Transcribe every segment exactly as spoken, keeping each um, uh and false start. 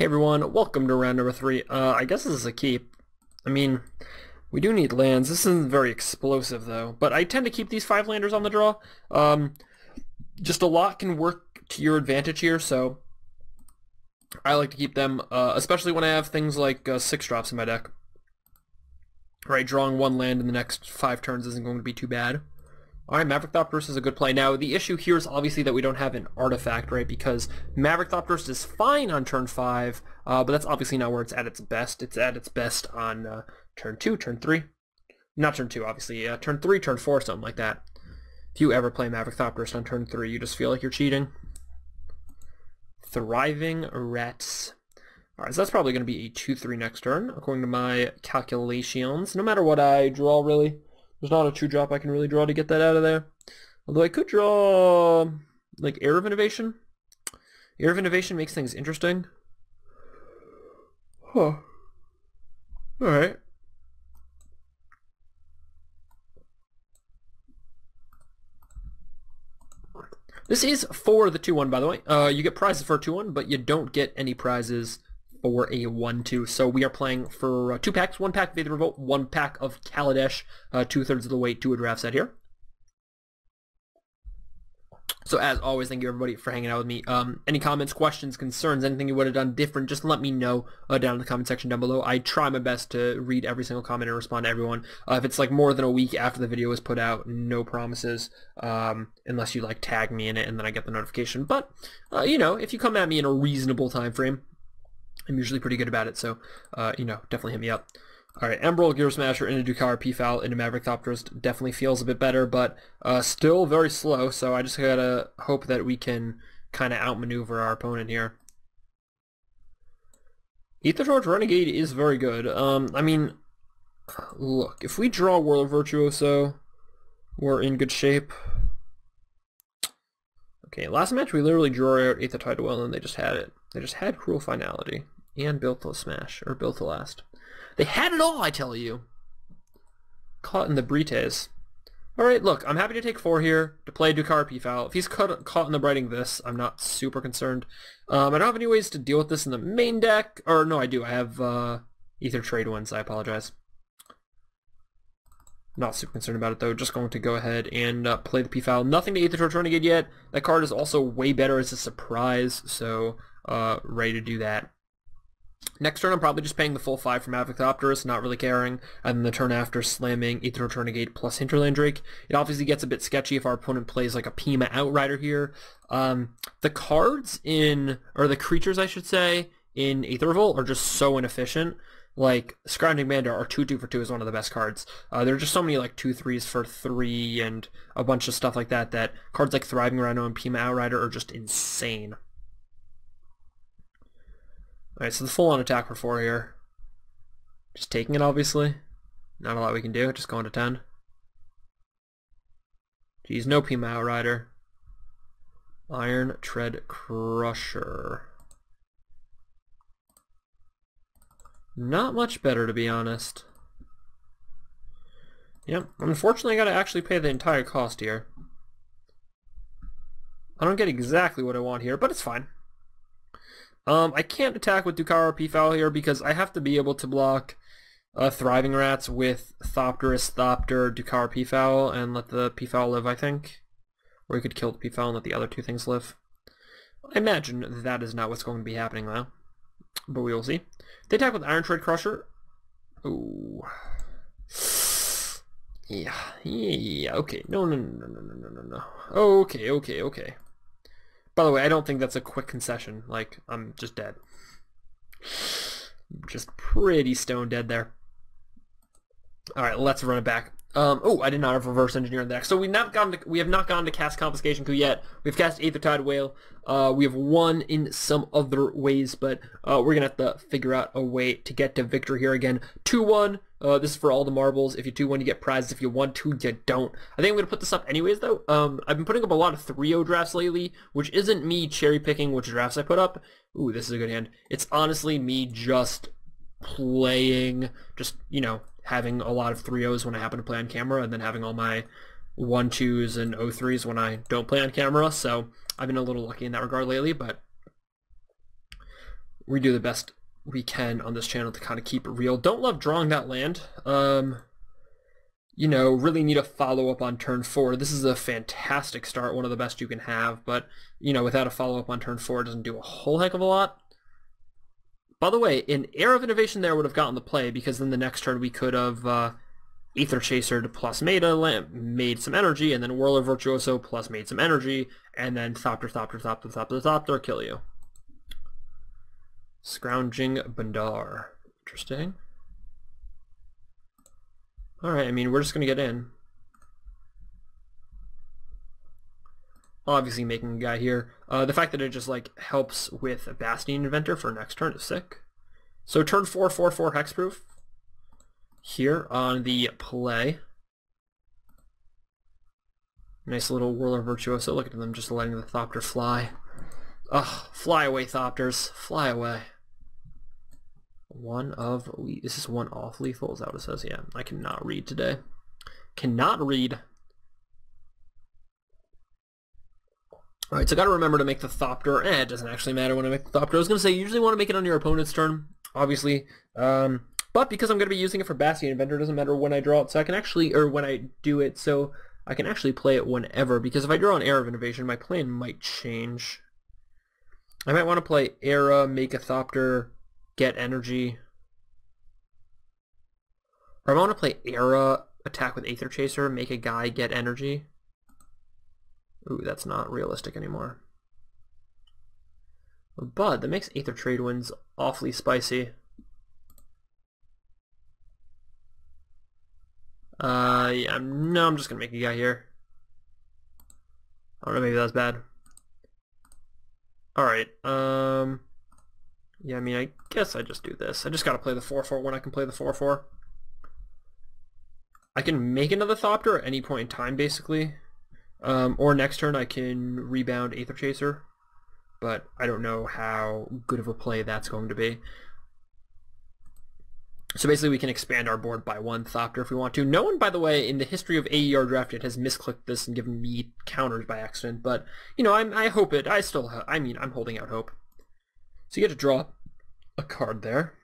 Hey everyone, welcome to round number three. Uh, I guess this is a keep. I mean, we do need lands. This isn't very explosive though, but I tend to keep these five landers on the draw. Um, just a lot can work to your advantage here, so I like to keep them, uh, especially when I have things like uh, six drops in my deck. Right, drawing one land in the next five turns isn't going to be too bad. Alright, Maverick Thopterist is a good play. Now, the issue here is obviously that we don't have an artifact, right? Because Maverick Thopterist is fine on turn five, uh, but that's obviously not where it's at its best. It's at its best on uh, turn two, turn three. Not turn two, obviously. Uh, turn three, turn four, something like that. If you ever play Maverick Thopterist on turn three, you just feel like you're cheating. Thriving Rats. Alright, so that's probably going to be a two three next turn, according to my calculations. No matter what I draw, really. There's not a two drop I can really draw to get that out of there. Although I could draw, like, Air of Innovation. Air of Innovation makes things interesting. Huh. Alright. This is for the two one, by the way. Uh, you get prizes for a two one, but you don't get any prizes for a one two. So we are playing for uh, two packs, one pack of Aether Revolt, one pack of Kaladesh, uh, two-thirds of the way to a draft set here. So as always, thank you everybody for hanging out with me. Um, any comments, questions, concerns, anything you would have done different, just let me know uh, down in the comment section down below. I try my best to read every single comment and respond to everyone. Uh, if it's like more than a week after the video is put out, no promises, um, unless you like tag me in it and then I get the notification. But, uh, you know, if you come at me in a reasonable time frame, I'm usually pretty good about it, so, uh, you know, definitely hit me up. Alright, Emerald Gear Smasher into Dukhara Peafowl into Maverick Thopterist definitely feels a bit better, but uh, still very slow, so I just gotta hope that we can kind of outmaneuver our opponent here. Aether Torch Renegade is very good. Um, I mean, look, if we draw Whirler Virtuoso, we're in good shape. Okay, last match we literally drew out Aethertide Whale and they just had it. They just had Cruel Finality and Built to Smash, or Built to Last. They had it all, I tell you. Caught in the Brites. Alright, look, I'm happy to take four here to play Dukhara Peafowl. If he's caught, caught in the Briting this, I'm not super concerned. Um, I don't have any ways to deal with this in the main deck. Or, no, I do. I have uh, Aether Tradewinds, I apologize. Not super concerned about it, though. Just going to go ahead and uh, play the Peafowl. Nothing to Aether Turnigate yet. That card is also way better as a surprise, so uh, ready to do that. Next turn, I'm probably just paying the full five from Maverick Thopterist, not really caring, and then the turn after slamming Aether Turnigate plus Hinterland Drake. It obviously gets a bit sketchy if our opponent plays like a Peema Outrider here. Um, the cards in, or the creatures, I should say, in Aether Revolt are just so inefficient. Like, Scrounging Bandar, or two two for two is one of the best cards. Uh, there are just so many, like, two threes for three and a bunch of stuff like that, that cards like Thriving Rhino and Peema Outrider are just insane. Alright, so the full-on attack for four here. Just taking it, obviously. Not a lot we can do, just going to ten. Geez, no Peema Outrider. Iron Tread Crusher. Not much better, to be honest. Yep, unfortunately I gotta actually pay the entire cost here. I don't get exactly what I want here, but it's fine. Um, I can't attack with Dukhara Peafowl here because I have to be able to block uh, Thriving Rats with Thopterist, Thopter, Dukhara Peafowl, and let the Peafowl live, I think. Or you could kill the Peafowl and let the other two things live. I imagine that is not what's going to be happening, though. But we will see. They attack with Iron Tread Crusher. Ooh. Yeah. Yeah, okay. No, no, no, no, no, no, no. Okay, okay, okay. By the way, I don't think that's a quick concession. Like, I'm just dead. Just pretty stone dead there. Alright, let's run it back. Um, oh, I did not have reverse engineer in the deck. So we've not gone to, we have not gone to cast Confiscation Coup yet. We've cast Aethertide Whale. Uh, we have won in some other ways, but uh, we're going to have to figure out a way to get to victory here again. two one. Uh, this is for all the marbles. If you two one, you get prizes. If you one two, you don't. I think I'm going to put this up anyways, though. Um, I've been putting up a lot of three oh drafts lately, which isn't me cherry-picking which drafts I put up. Ooh, this is a good hand. It's honestly me just playing, just, you know, having a lot of three ohs when I happen to play on camera, and then having all my one twos and oh threes when I don't play on camera, so I've been a little lucky in that regard lately, but we do the best we can on this channel to kind of keep it real. Don't love drawing that land. Um, you know, really need a follow-up on turn four. This is a fantastic start, one of the best you can have, but, you know, without a follow-up on turn four, it doesn't do a whole heck of a lot. By the way, an Air of Innovation there would have gotten the play, because then the next turn we could have uh, Aether Chaser to plus Meta, made some energy, and then Whirler Virtuoso plus made some energy, and then Thopter, Thopter, Thopter, Thopter, Thopter, kill you. Scrounging Bandar. Interesting. Alright, I mean, we're just going to get in. Obviously making a guy here. Uh, the fact that it just, like, helps with a Bastion Inventor for next turn is sick. So turn four, four, four hexproof here on the play. Nice little Whirler Virtuoso. Look at them just letting the Thopter fly. Ugh, fly away, Thopters. Fly away. One of... Is this one off lethal? Is that what it says? Yeah, I cannot read today. Cannot read. Alright, so gotta remember to make the Thopter. Eh, it doesn't actually matter when I make the Thopter. I was gonna say, you usually want to make it on your opponent's turn, obviously. Um, but because I'm gonna be using it for Bastion Inventor, it doesn't matter when I draw it, so I can actually, or when I do it, so I can actually play it whenever, because if I draw an Era of Innovation, my plan might change. I might want to play Era, make a Thopter, get energy. Or I want to play Era, attack with Aether Chaser, make a guy, get energy. Ooh, that's not realistic anymore. But that makes Aether Tradewinds awfully spicy. Uh, yeah, I'm, no, I'm just gonna make a guy here. I don't know, maybe that's bad. Alright, um... yeah, I mean, I guess I just do this. I just gotta play the four four when I can play the four four. I can make another Thopter at any point in time, basically. Um, or next turn I can rebound Aether Chaser, but I don't know how good of a play that's going to be. So basically we can expand our board by one Thopter if we want to. No one, by the way, in the history of A E R Drafted has misclicked this and given me counters by accident, but, you know, I'm, I hope it, I still, I mean, I'm holding out hope. So you get to draw a card there.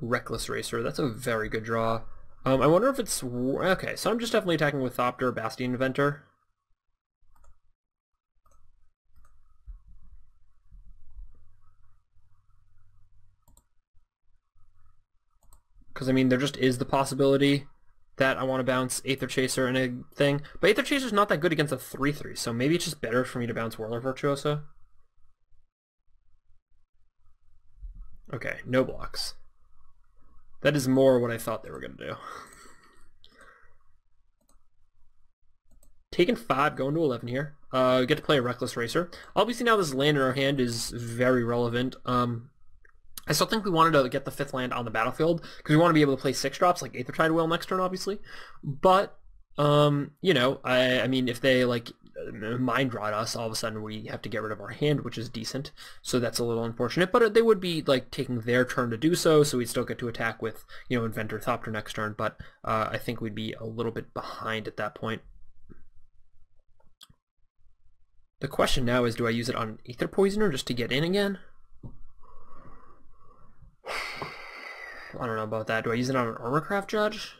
Reckless Racer, that's a very good draw. Um, I wonder if it's... Okay, so I'm just definitely attacking with Thopter, Bastion Inventor. Because, I mean, there just is the possibility that I want to bounce Aether Chaser and a thing. But Aether Chaser's not that good against a three three, so maybe it's just better for me to bounce Whirler Virtuoso. Okay, no blocks. That is more what I thought they were going to do. Taking five, going to eleven here. Uh, we get to play a Reckless Racer. Obviously now this land in our hand is very relevant. Um, I still think we wanted to get the fifth land on the battlefield, because we want to be able to play six drops like Aethertide Whale next turn, obviously. But, um, you know, I, I mean, if they, like, mind rot us, all of a sudden we have to get rid of our hand, which is decent, so that's a little unfortunate, but they would be like taking their turn to do so, so we'd still get to attack with, you know, Inventor Thopter next turn, but uh, I think we'd be a little bit behind at that point. The question now is, do I use it on Aether Poisoner just to get in again? I don't know about that. Do I use it on an Armorcraft Judge?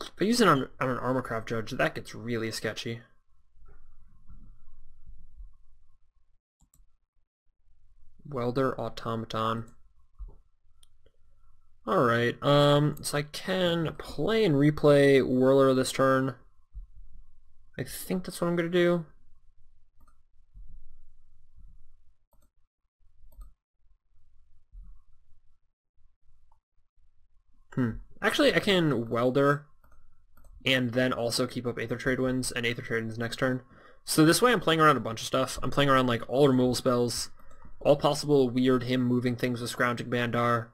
If I use it on, on an Armorcraft Judge, that gets really sketchy. Welder automaton. Alright, um, so I can play and replay Whirler this turn. I think that's what I'm going to do. Hmm. Actually, I can Welder and then also keep up Aether Tradewinds and Aether Tradewinds next turn. So this way I'm playing around a bunch of stuff. I'm playing around like all removal spells, all possible weird him moving things with Scrounging Bandar,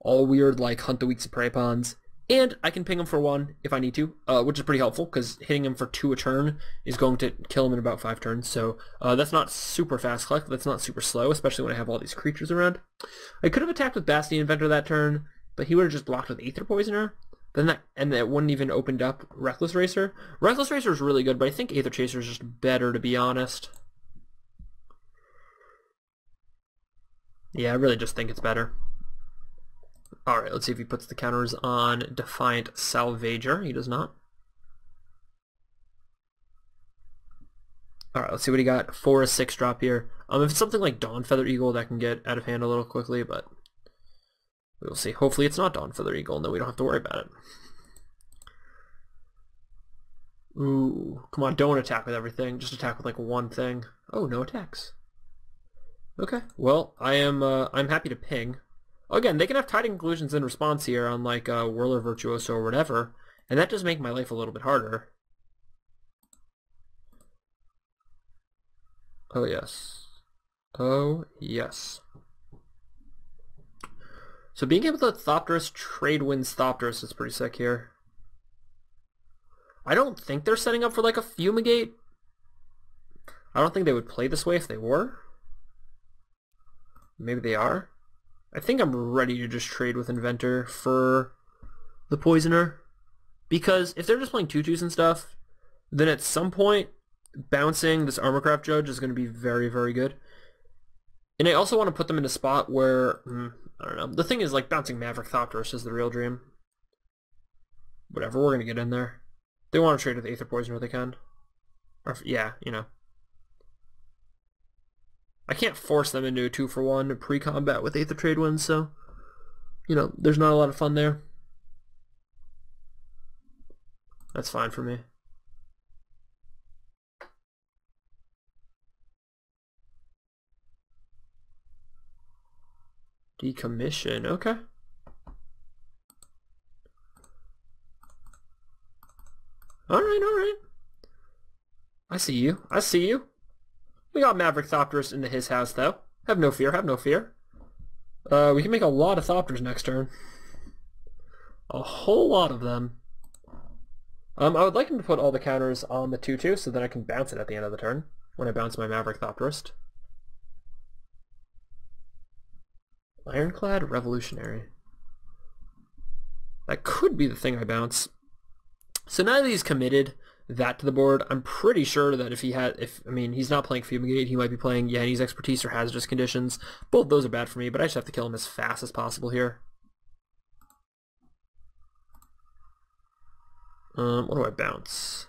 all weird like Hunt the Weak Prey Pawns, and I can ping him for one if I need to, uh, which is pretty helpful because hitting him for two a turn is going to kill him in about five turns, so uh, that's not super fast collect, that's not super slow, especially when I have all these creatures around. I could have attacked with Bastion Inventor that turn, but he would have just blocked with Aether Poisoner. Then that, and that wouldn't even opened up Reckless Racer. Reckless Racer is really good, but I think Aether Chaser is just better, to be honest. Yeah, I really just think it's better. Alright, let's see if he puts the counters on Defiant Salvager. He does not. Alright, let's see what he got for a six drop here. Um, if it's something like Dawnfeather Eagle, that can get out of hand a little quickly, but we'll see. Hopefully it's not Dawnfeather Eagle, and then we don't have to worry about it. Ooh, come on, don't attack with everything. Just attack with, like, one thing. Oh, no attacks. Okay, well, I am, uh, I'm happy to ping. Again, they can have tied conclusions in response here on, like, uh, Whirler Virtuoso or whatever, and that does make my life a little bit harder. Oh, yes. Oh, yes. So being able to Thopterist Tradewinds Thopterist is pretty sick here. I don't think they're setting up for, like, a Fumigate. I don't think they would play this way if they were. Maybe they are. I think I'm ready to just trade with Inventor for the Poisoner. Because if they're just playing two twos and stuff, then at some point, bouncing this Armorcraft Judge is going to be very, very good. And I also want to put them in a spot where, mm, I don't know. The thing is, like, bouncing Maverick Thopterist is the real dream. Whatever, we're going to get in there. They want to trade with Aether Poisoner, they can. Or, yeah, you know. I can't force them into a two for one pre-combat with Aether Tradewinds, so, you know, there's not a lot of fun there. That's fine for me. Decommission, okay. Alright, alright. I see you, I see you. We got Maverick Thopterist into his house, though. Have no fear, have no fear. Uh, we can make a lot of Thopters next turn. A whole lot of them. Um, I would like him to put all the counters on the two two so that I can bounce it at the end of the turn when I bounce my Maverick Thopterist. Ironclad Revolutionary. That could be the thing I bounce. So now that he's committed that to the board, I'm pretty sure that if he had, if I mean, he's not playing Fumigate, he might be playing Yanni's Expertise or Hazardous Conditions. Both those are bad for me, but I just have to kill him as fast as possible here. Um, what do I bounce?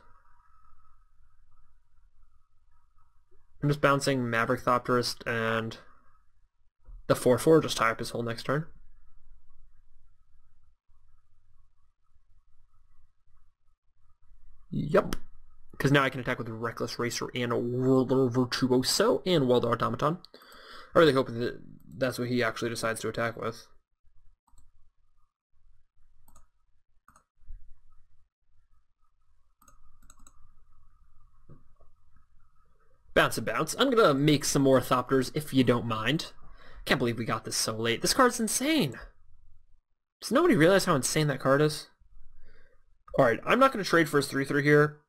I'm just bouncing Maverick Thopterist and the four four, just tie up his whole next turn. Yep, because now I can attack with Reckless Racer and Whirler Virtuoso and Welder Automaton. I really hope that that's what he actually decides to attack with. Bounce and bounce. I'm going to make some more Thopters if you don't mind. Can't believe we got this so late. This card's insane. Does nobody realize how insane that card is? Alright, I'm not going to trade for his three three here.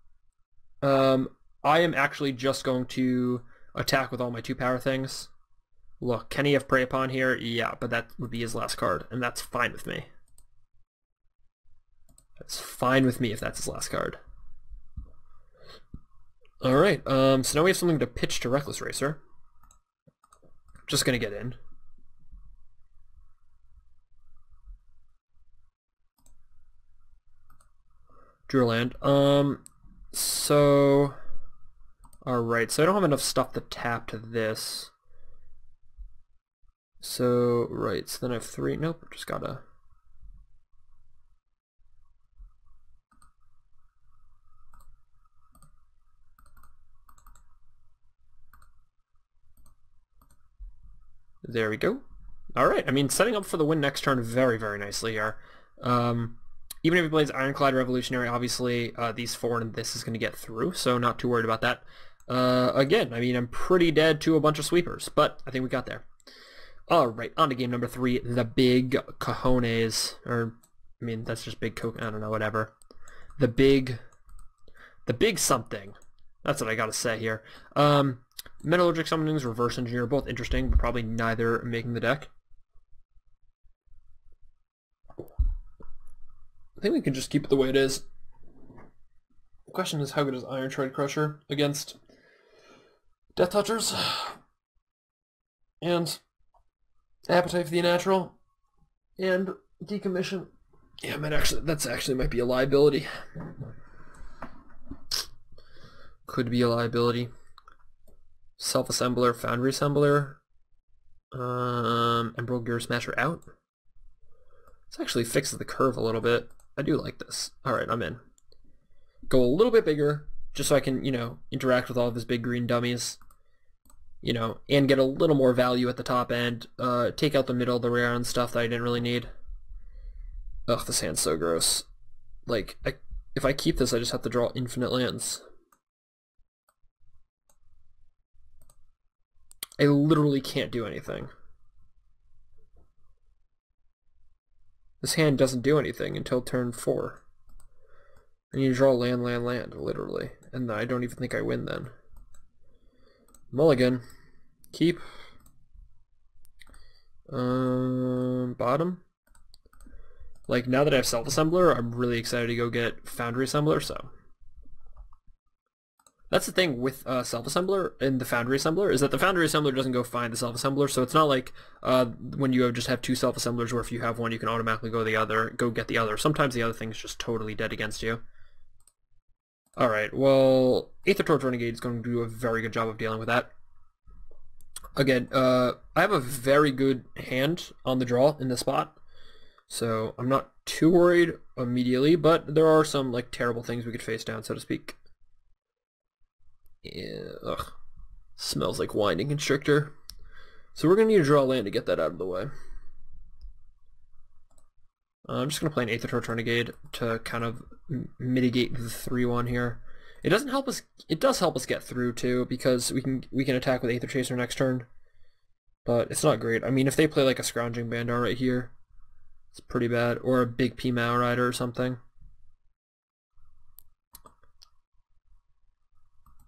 Um, I am actually just going to attack with all my two power things. Look, can he have Prey Upon here? Yeah, but that would be his last card, and that's fine with me. That's fine with me if that's his last card. Alright, um, so now we have something to pitch to Reckless Racer. Just going to get in. Drew land. Um, so, alright, so I don't have enough stuff to tap to this. So, right, so then I have three, nope, just gotta. There we go. Alright, I mean, setting up for the win next turn very, very nicely here. Um... Even if he plays Ironclad Revolutionary, obviously uh, these four and this is going to get through, so not too worried about that. Uh, again, I mean, I'm pretty dead to a bunch of sweepers, but I think we got there. All right, on to game number three, the Big Cojones, or I mean, that's just Big Coke, I don't know, whatever. The Big, the Big something. That's what I got to say here. Um, Metallurgic Summonings, Reverse Engineer, both interesting, but probably neither making the deck. think we can just keep it the way it is. The question is, how good is Iron Tread Crusher against Death Touchers? And Appetite for the Unnatural? And Decommission? Yeah, man, actually, that's actually might be a liability. Could be a liability. Self-Assembler, Foundry Assembler, um, Emerald Gear Smasher out. This actually fixes the curve a little bit. I do like this. Alright, I'm in. Go a little bit bigger, just so I can, you know, interact with all of his big green dummies, you know, and get a little more value at the top end. Uh, take out the middle, the rare and stuff that I didn't really need. Ugh, this hand's so gross. Like, I, if I keep this, I just have to draw infinite lands. I literally can't do anything. This hand doesn't do anything until turn four. I need to draw land, land, land, literally. And I don't even think I win then. Mulligan. Keep. Um, bottom. Like, now that I have Self-Assembler, I'm really excited to go get Foundry Assembler, so... That's the thing with uh, Self-Assembler and the Foundry Assembler, is that the Foundry Assembler doesn't go find the Self-Assembler, so it's not like uh, when you just have two Self-Assemblers where if you have one you can automatically go the other, go get the other. Sometimes the other thing's just totally dead against you. Alright, well, Aether Renegade is going to do a very good job of dealing with that. Again, uh, I have a very good hand on the draw in this spot, so I'm not too worried immediately, but there are some like terrible things we could face down, so to speak. Yeah, ugh. Smells like Winding Constrictor. So we're going to need to draw land to get that out of the way. Uh, I'm just going to play an Aether Turnigate to kind of mitigate the three one here. It doesn't help us. It does help us get through too, because we can we can attack with Aether Chaser next turn. But it's not great. I mean, if they play like a Scrounging Bandar right here, it's pretty bad, or a big Peema Outrider or something.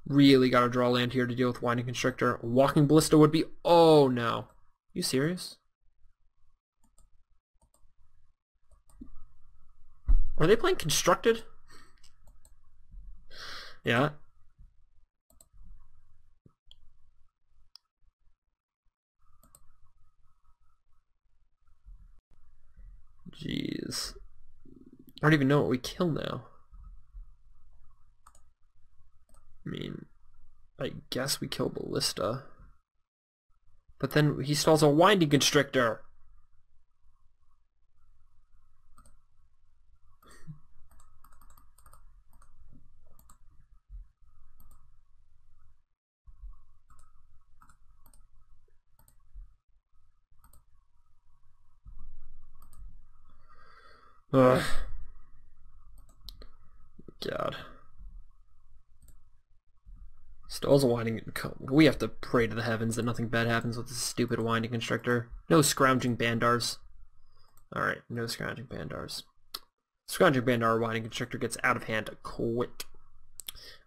Really gotta draw land here to deal with Winding Constrictor. Walking Ballista would be... Oh, no. You serious? Are they playing Constructed? Yeah. Jeez. I don't even know what we kill now. I mean, I guess we kill Ballista. But then he stalls a Winding Constrictor! Ugh. God. Stalls a Winding... We have to pray to the heavens that nothing bad happens with this stupid Winding Constrictor. No Scrounging Bandars. Alright, no Scrounging Bandars. Scrounging Bandar, Winding Constrictor gets out of hand quick.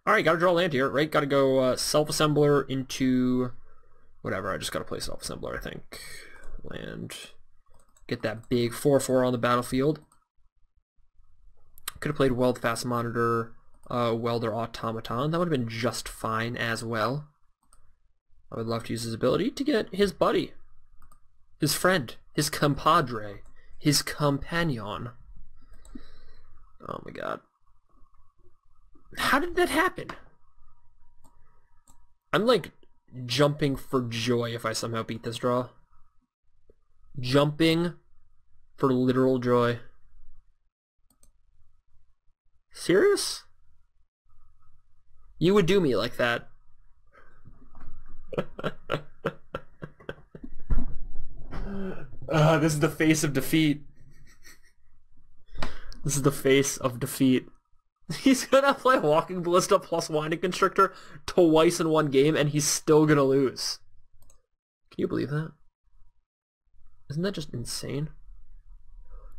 Alright, gotta draw land here, right? Gotta go uh, Self-Assembler into... Whatever, I just gotta play Self-Assembler, I think. Land. Get that big four four on the battlefield. Could have played Weld Fast Monitor... Uh, Welder Automaton. That would have been just fine as well. I would love to use his ability to get his buddy, his friend, his compadre, his companion. Oh my god. How did that happen? I'm like jumping for joy if I somehow beat this draw. Jumping for literal joy. Serious? You would do me like that. uh, this is the face of defeat. This is the face of defeat. He's gonna play Walking Ballista plus Winding Constrictor twice in one game and he's still gonna lose. Can you believe that? Isn't that just insane?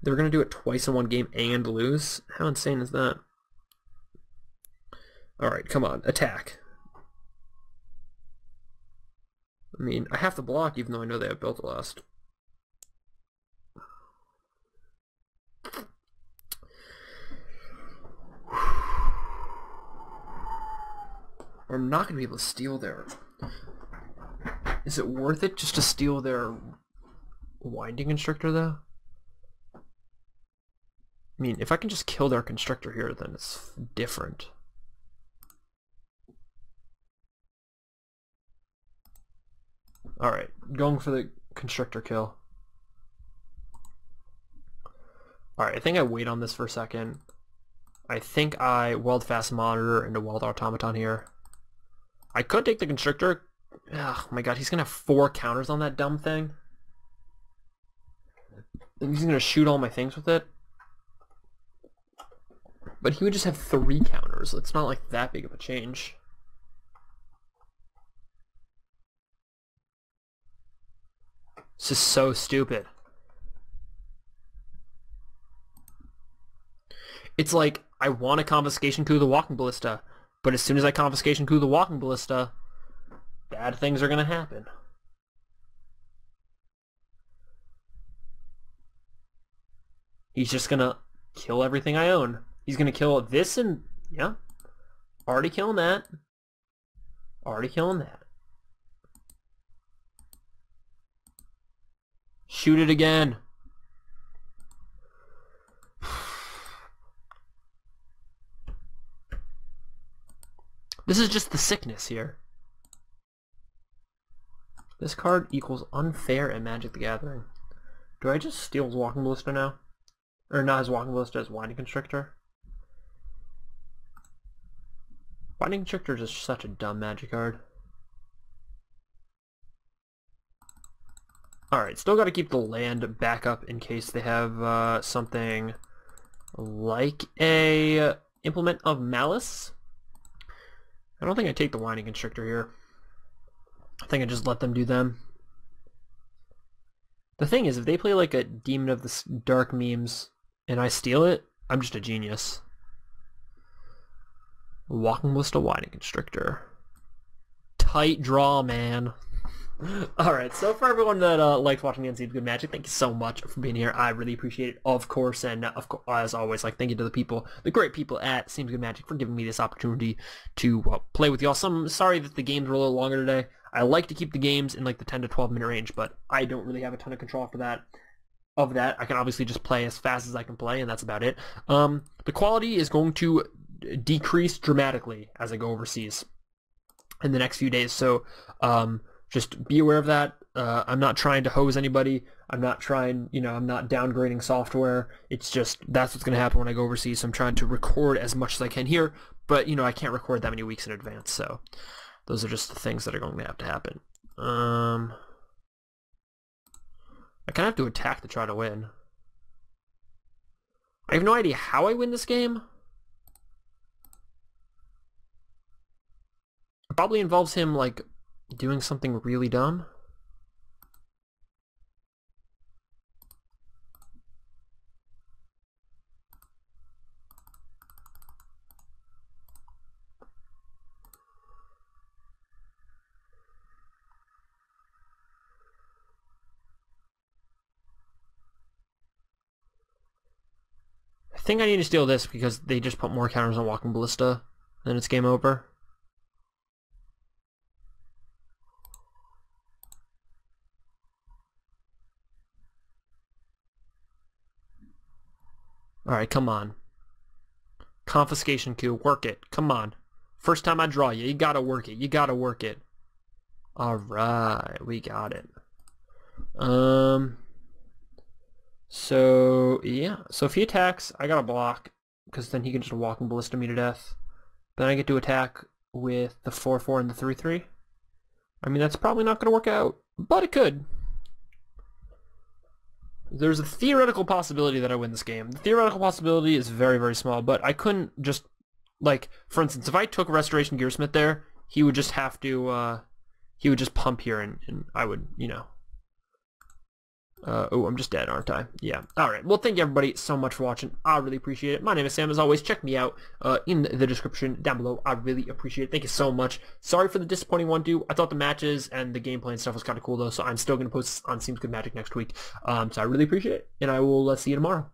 They're gonna do it twice in one game and lose? How insane is that? Alright, come on, attack. I mean, I have to block even though I know they have built last. are not going to be able to steal their... Is it worth it just to steal their Winding Constrictor, though? I mean, if I can just kill their Constrictor here, then it's different. Alright, going for the Constrictor kill. Alright, I think I wait on this for a second. I think I weld fast monitor into weld automaton here. I could take the Constrictor. Oh my god, he's gonna have four counters on that dumb thing. And he's gonna shoot all my things with it. But he would just have three counters. It's not like that big of a change. This is so stupid. It's like, I want to Confiscation Coup the Walking Ballista, but as soon as I Confiscation Coup the Walking Ballista, bad things are going to happen. He's just going to kill everything I own. He's going to kill this and... yeah. Already killing that. Already killing that. Shoot it again. This is just the sickness here. This card equals unfair in Magic the Gathering. Do I just steal his Walking Ballista now? Or not his Walking Ballista, his Winding Constrictor? Winding Constrictor is just such a dumb Magic card. Alright, still gotta keep the land back up in case they have uh, something like a Implement of Malice. I don't think I take the Winding Constrictor here. I think I just let them do them. The thing is, if they play like a Demon of the Dark Memes and I steal it, I'm just a genius. Walking Ballista, Winding Constrictor. Tight draw, man. Alright, so for everyone that uh, liked watching the seems good magic, thank you so much for being here. I really appreciate it, of course, and uh, of course, as always, like thank you to the people, the great people at Seems Good Magic for giving me this opportunity to uh, play with y'all. So I'm sorry that the games were a little longer today. I like to keep the games in like the ten to twelve minute range, but I don't really have a ton of control for that. Of that, I can obviously just play as fast as I can play, and that's about it. Um, the quality is going to decrease dramatically as I go overseas in the next few days. So. Um, Just be aware of that. Uh, I'm not trying to hose anybody. I'm not trying, you know, I'm not downgrading software. It's just, that's what's going to happen when I go overseas. So I'm trying to record as much as I can here, but, you know, I can't record that many weeks in advance. So those are just the things that are going to have to happen. Um, I kind of have to attack to try to win. I have no idea how I win this game. It probably involves him, like, doing something really dumb. I think I need to steal this because they just put more counters on Walking Ballista, then it's game over. Alright, come on. Confiscation coup, work it. Come on. First time I draw you, you gotta work it. You gotta work it. Alright, we got it. Um. So, yeah. So if he attacks, I gotta block, because then he can just walk and ballista me to death. Then I get to attack with the four four and the three three. I mean, that's probably not gonna work out, but it could. There's a theoretical possibility that I win this game. The theoretical possibility is very, very small, but I couldn't just, like, for instance, if I took Restoration Gearsmith there, he would just have to, uh, he would just pump here, and, and I would, you know. Uh, oh, I'm just dead, aren't I? Yeah. Alright, well, thank you, everybody, so much for watching. I really appreciate it. My name is Sam, as always. Check me out uh, in the description down below. I really appreciate it. Thank you so much. Sorry for the disappointing one two. I thought the matches and the gameplay and stuff was kind of cool, though, so I'm still going to post on Seems Good Magic next week. Um, so I really appreciate it, and I will uh, see you tomorrow.